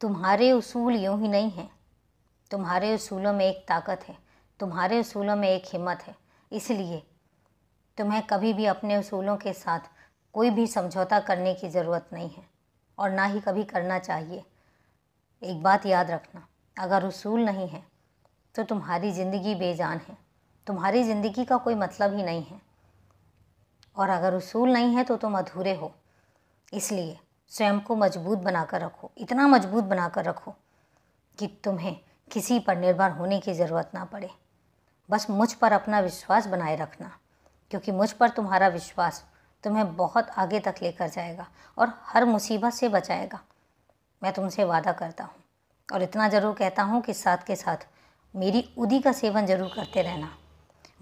तुम्हारे उसूल यूँ ही नहीं हैं, तुम्हारे उसूलों में एक ताकत है, तुम्हारे उसूलों में एक हिम्मत है। इसलिए तुम्हें कभी भी अपने उसूलों के साथ कोई भी समझौता करने की ज़रूरत नहीं है और ना ही कभी करना चाहिए। एक बात याद रखना, अगर उसूल नहीं है तो तुम्हारी ज़िंदगी बेजान है, तुम्हारी ज़िंदगी का कोई मतलब ही नहीं है। और अगर उसूल नहीं है तो तुम अधूरे हो। इसलिए स्वयं को मजबूत बनाकर रखो, इतना मजबूत बनाकर रखो कि तुम्हें किसी पर निर्भर होने की ज़रूरत ना पड़े। बस मुझ पर अपना विश्वास बनाए रखना, क्योंकि मुझ पर तुम्हारा विश्वास तुम्हें बहुत आगे तक लेकर जाएगा और हर मुसीबत से बचाएगा। मैं तुमसे वादा करता हूँ और इतना ज़रूर कहता हूँ कि साथ के साथ मेरी उदी का सेवन ज़रूर करते रहना।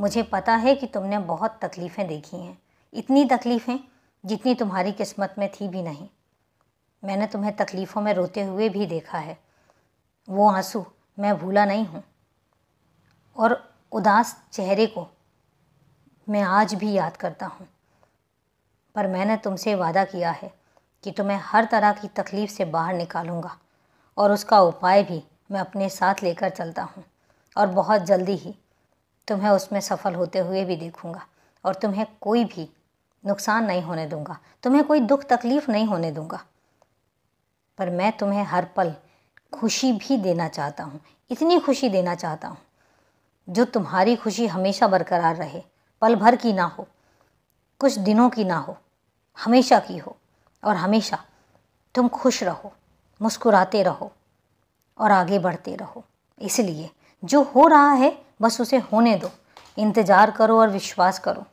मुझे पता है कि तुमने बहुत तकलीफ़ें देखी हैं, इतनी तकलीफ़ें जितनी तुम्हारी किस्मत में थी भी नहीं। मैंने तुम्हें तकलीफ़ों में रोते हुए भी देखा है, वो आंसू मैं भूला नहीं हूँ और उदास चेहरे को मैं आज भी याद करता हूँ। पर मैंने तुमसे वादा किया है कि तुम्हें हर तरह की तकलीफ़ से बाहर निकालूंगा और उसका उपाय भी मैं अपने साथ लेकर चलता हूँ और बहुत जल्दी ही तुम्हें उसमें सफल होते हुए भी देखूँगा और तुम्हें कोई भी नुकसान नहीं होने दूंगा, तुम्हें कोई दुख तकलीफ़ नहीं होने दूंगा। पर मैं तुम्हें हर पल खुशी भी देना चाहता हूँ, इतनी खुशी देना चाहता हूँ जो तुम्हारी खुशी हमेशा बरकरार रहे, पल भर की ना हो, कुछ दिनों की ना हो, हमेशा की हो। और हमेशा तुम खुश रहो, मुस्कुराते रहो और आगे बढ़ते रहो। इसलिए जो हो रहा है बस उसे होने दो, इंतज़ार करो और विश्वास करो।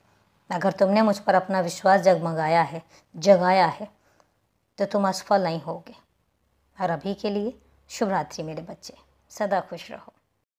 अगर तुमने मुझ पर अपना विश्वास जगाया है तो तुम असफल नहीं होगे। और अभी के लिए शुभ रात्रि मेरे बच्चे, सदा खुश रहो।